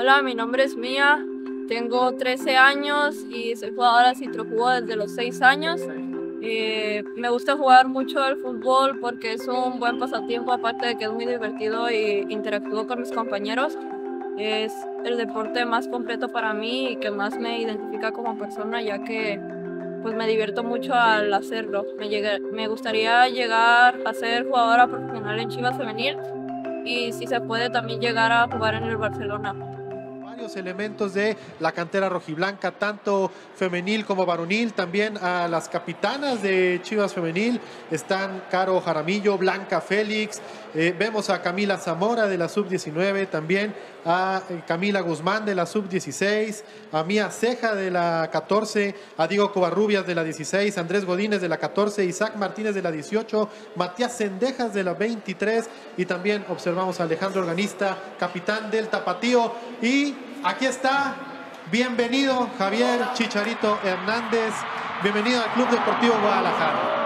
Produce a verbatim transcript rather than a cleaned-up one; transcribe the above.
Hola, mi nombre es Mía, tengo trece años y soy jugadora de Citrojugo desde los seis años. Eh, me gusta jugar mucho el fútbol porque es un buen pasatiempo, aparte de que es muy divertido e interactúo con mis compañeros. Es el deporte más completo para mí y que más me identifica como persona, ya que pues, me divierto mucho al hacerlo. Me, llegué, me gustaría llegar a ser jugadora profesional en Chivas Femenil y si se puede también llegar a jugar en el Barcelona. Elementos de la cantera rojiblanca, tanto femenil como varonil. También a las capitanas de Chivas Femenil están Caro Jaramillo, Blanca Félix, eh, vemos a Camila Zamora de la sub diecinueve, también a Camila Guzmán de la sub dieciséis, a Mía Ceja de la catorce, a Diego Covarrubias de la dieciséis, Andrés Godínez de la catorce, Isaac Martínez de la dieciocho, Matías Cendejas de la veintitrés y también observamos a Alejandro Organista, capitán del Tapatío. Y aquí está, bienvenido Javier Chicharito Hernández, bienvenido al Club Deportivo Guadalajara.